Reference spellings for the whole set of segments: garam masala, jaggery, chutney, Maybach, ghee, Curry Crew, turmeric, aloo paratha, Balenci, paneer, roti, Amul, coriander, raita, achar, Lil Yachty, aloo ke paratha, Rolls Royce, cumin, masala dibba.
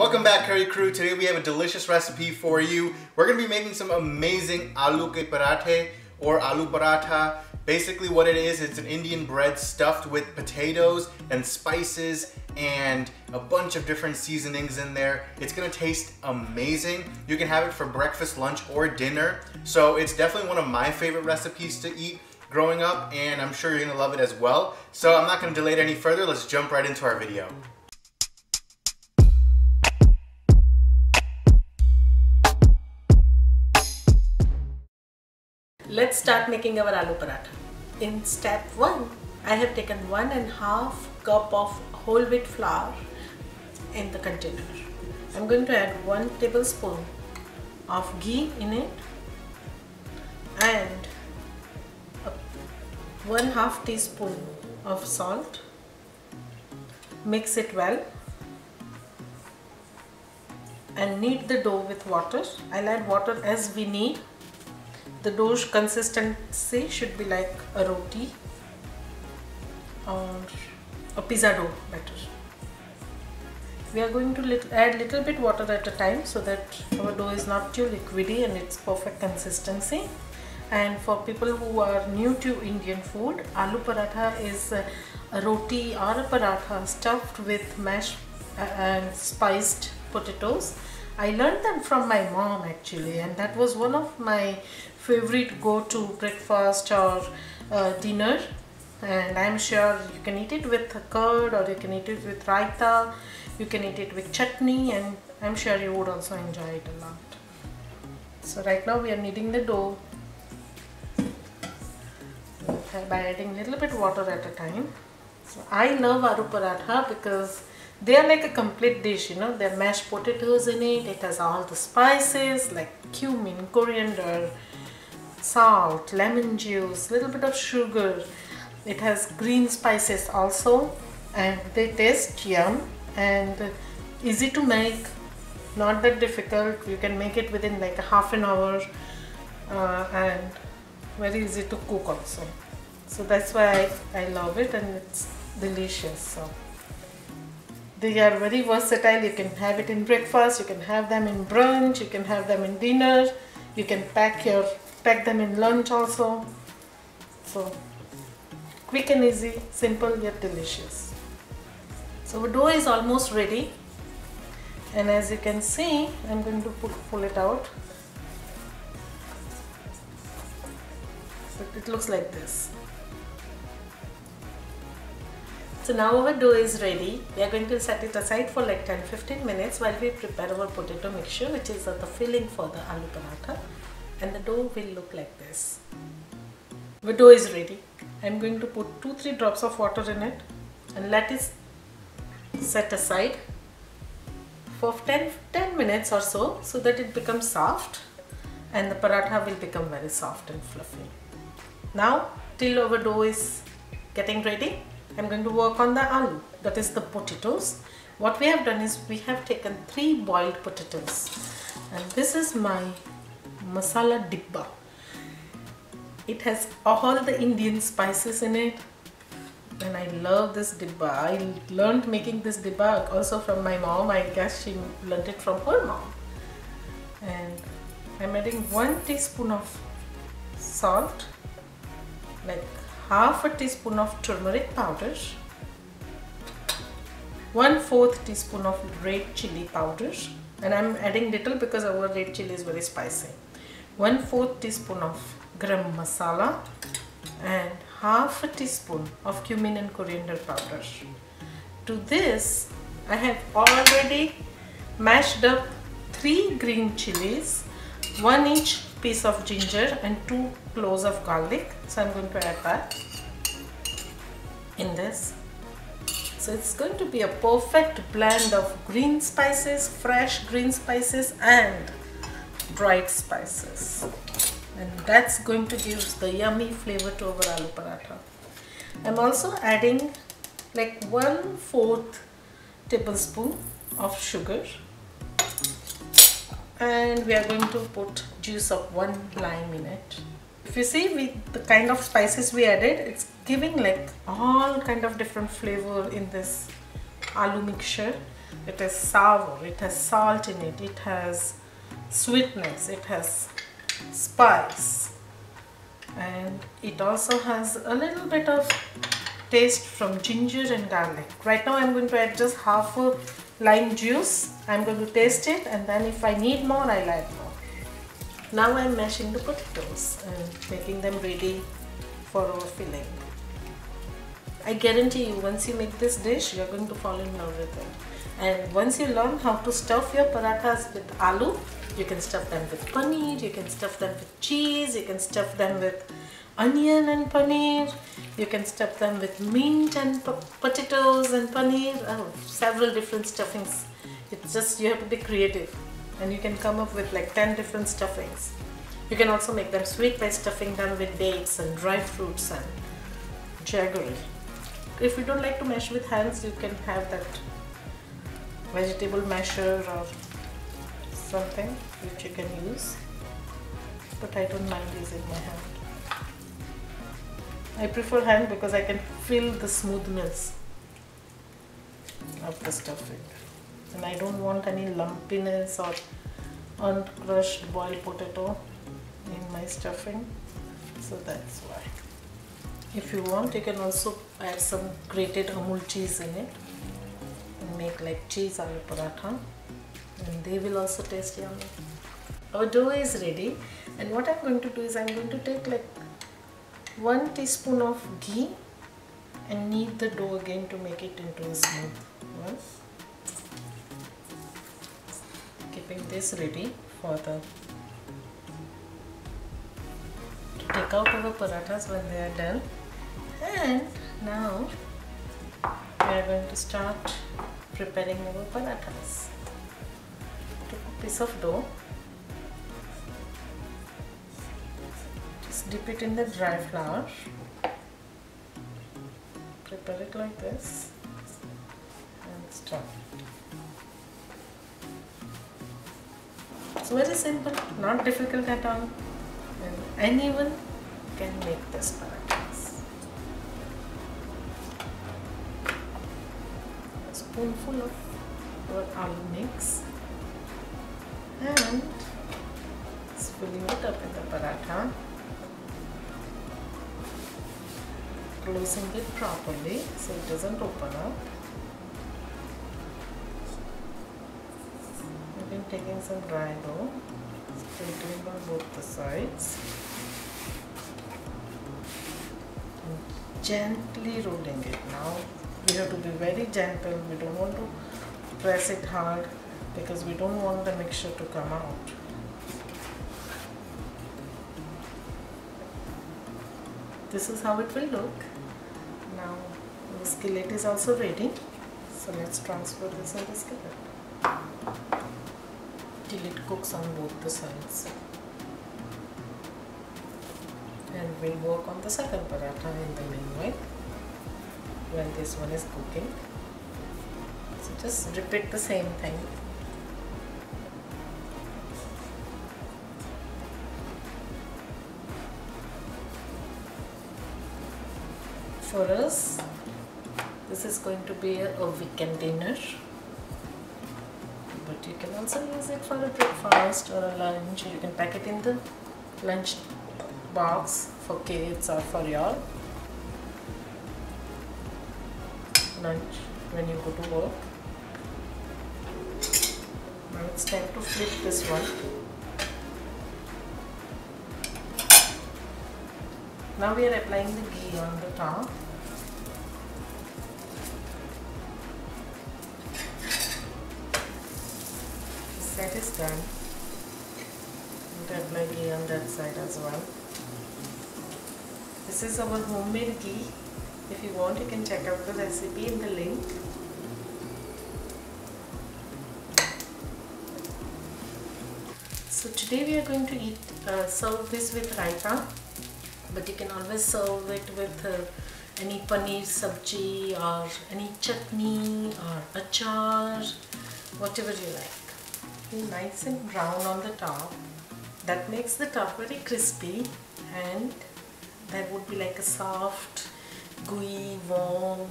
Welcome back, Curry Crew. Today we have a delicious recipe for you. We're going to be making some amazing aloo ke paratha or aloo paratha. Basically what it is, it's an Indian bread stuffed with potatoes and spices and a bunch of different seasonings in there. It's going to taste amazing. You can have it for breakfast, lunch, or dinner. So it's definitely one of my favorite recipes to eat growing up, and I'm sure you're going to love it as well. So I'm not going to delay it any further. Let's jump right into our video. Let's start making our aloo paratha. In step 1, I have taken 1½ cup of whole wheat flour in the container. I'm going to add 1 tablespoon of ghee in it and 1/2 teaspoon of salt. Mix it well and knead the dough with water. I'll add water as we need. The dough's consistency should be like a roti or a pizza dough batter. We are going to add little bit water at a time so that our dough is not too liquidy and it's perfect consistency. And for people who are new to Indian food, aloo paratha is a roti or a paratha stuffed with mashed and spiced potatoes. I learned them from my mom actually, and that was one of my favorite go-to breakfast or dinner, and I'm sure you can eat it with curd or you can eat it with raita, you can eat it with chutney, and I'm sure you would also enjoy it a lot. So right now we are kneading the dough by adding a little bit water at a time. So I love aloo paratha because they are like a complete dish, you know. There are mashed potatoes in it, it has all the spices like cumin, coriander, salt, lemon juice, little bit of sugar. It has green spices also, and they taste yum and easy to make, not that difficult. You can make it within like a ½ an hour and very easy to cook also. So that's why I love it, and it's delicious. So they are very versatile. You can have it in breakfast, you can have them in brunch, you can have them in dinner, you can pack them in lunch also. So quick and easy, simple yet delicious. So the dough is almost ready, and as you can see, I'm going to pull it out. So it looks like this. So now our dough is ready. We are going to set it aside for like 10-15 minutes while we prepare our potato mixture, which is the filling for the aloo paratha, and the dough will look like this. The dough is ready. I am going to put 2-3 drops of water in it and let it set aside for 10 minutes or so, so that it becomes soft and the paratha will become very soft and fluffy. Now till our dough is getting ready, I'm going to work on the aloo, that is the potatoes. What we have done is we have taken 3 boiled potatoes, and this is my masala dibba. It has all the Indian spices in it, and I love this dibba. I learned making this dibba also from my mom. I guess she learned it from her mom. And I'm adding 1 teaspoon of salt, like 1/2 teaspoon of turmeric powder, 1/4 teaspoon of red chili powder, and I'm adding little because our red chili is very spicy, 1/4 teaspoon of garam masala, and 1/2 teaspoon of cumin and coriander powder. To this, I have already mashed up 3 green chilies, 1 each piece of ginger and 2 cloves of garlic. So I'm going to add that in this. So it's going to be a perfect blend of green spices, fresh green spices and dried spices, and that's going to give the yummy flavor to our aloo paratha. I'm also adding like 1/4 tablespoon of sugar, and we are going to put juice of 1 lime in it. If you see the kind of spices we added, it's giving like all kind of different flavor in this aloo mixture. It has savour, it has salt in it, it has sweetness, it has spice, and it also has a little bit of taste from ginger and garlic. Right now I'm going to add just half a lime juice. I'm going to taste it, and then if I need more, I'll add more. Now I'm mashing the potatoes and making them ready for our filling. I guarantee you, once you make this dish, you're going to fall in love with it. And once you learn how to stuff your parathas with aloo, you can stuff them with paneer, you can stuff them with cheese, you can stuff them with onion and paneer, you can stuff them with mint and potatoes and paneer, several different stuffings. It's just you have to be creative, and you can come up with like 10 different stuffings. You can also make them sweet by stuffing them with dates and dry fruits and jaggery. If you don't like to mash with hands, you can have that vegetable masher or something which you can use, but I don't mind using my hand. I prefer hand because I can feel the smoothness of the stuffing, and I don't want any lumpiness or uncrushed boiled potato in my stuffing, so that's why. If you want, you can also add some grated Amul cheese in it and make like cheese aloo paratha, and they will also taste yummy. Our dough is ready, and what I'm going to do is I'm going to take like 1 teaspoon of ghee and knead the dough again to make it into a smooth one. Keeping this ready for the take out our parathas when they are done. And now we are going to start preparing our parathas. Take a piece of dough, just dip it in the dry flour, prepare it like this, and stop it. It's very simple, not difficult at all, and anyone can make this parathas. A spoonful of our aloo mix, and spooling it up in the paratha, closing it properly so it doesn't open up. I've been taking some dry dough, sprinkling on both the sides, and gently rolling it. Now we have to be very gentle, we don't want to press it hard because we don't want the mixture to come out. This is how it will look. Now the skillet is also ready, so let's transfer this in the skillet till it cooks on both the sides, and we'll work on the second paratha in the meanwhile when this one is cooking. So just repeat the same thing. For us, this is going to be a weekend dinner, but you can also use it for a breakfast or a lunch. You can pack it in the lunch box for kids or for your lunch when you go to work. Now it's time to flip this one. Now we are applying the ghee on the top. The set is done. I'm going to apply ghee on that side as well. This is our homemade ghee. If you want, you can check out the recipe in the link. So today we are going to serve this with raita. But you can always serve it with any paneer sabji or any chutney or achar, whatever you like. Be nice and brown on the top. That makes the top very crispy, and that would be like a soft, gooey, warm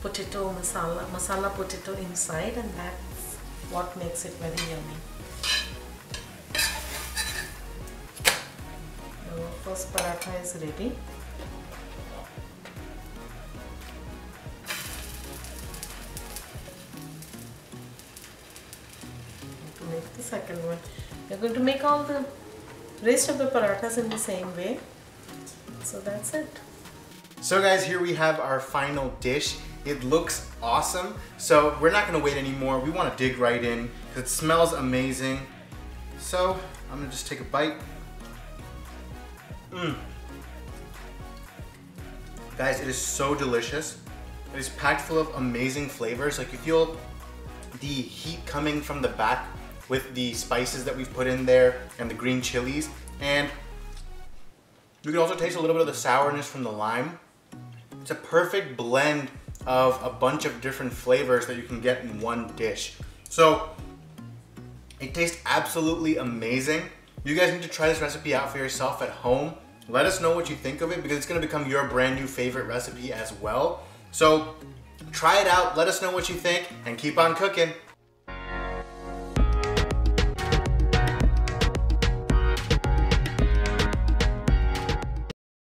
potato masala potato inside, and that's what makes it very yummy. The first paratha is ready. To make the second one, we are going to make all the rest of the parathas in the same way. So that's it. So guys, here we have our final dish. It looks awesome. So we're not gonna wait anymore. We wanna dig right in, because it smells amazing. So I'm gonna just take a bite. Guys, it is so delicious. It is packed full of amazing flavors. Like, you feel the heat coming from the back with the spices that we've put in there and the green chilies. And you can also taste a little bit of the sourness from the lime. It's a perfect blend of a bunch of different flavors that you can get in one dish. So it tastes absolutely amazing. You guys need to try this recipe out for yourself at home. Let us know what you think of it, because it's gonna become your brand new favorite recipe as well. So try it out, let us know what you think, and keep on cooking.